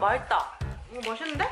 맛있다. 이거 맛있는데?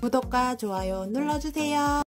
구독과 좋아요 눌러주세요.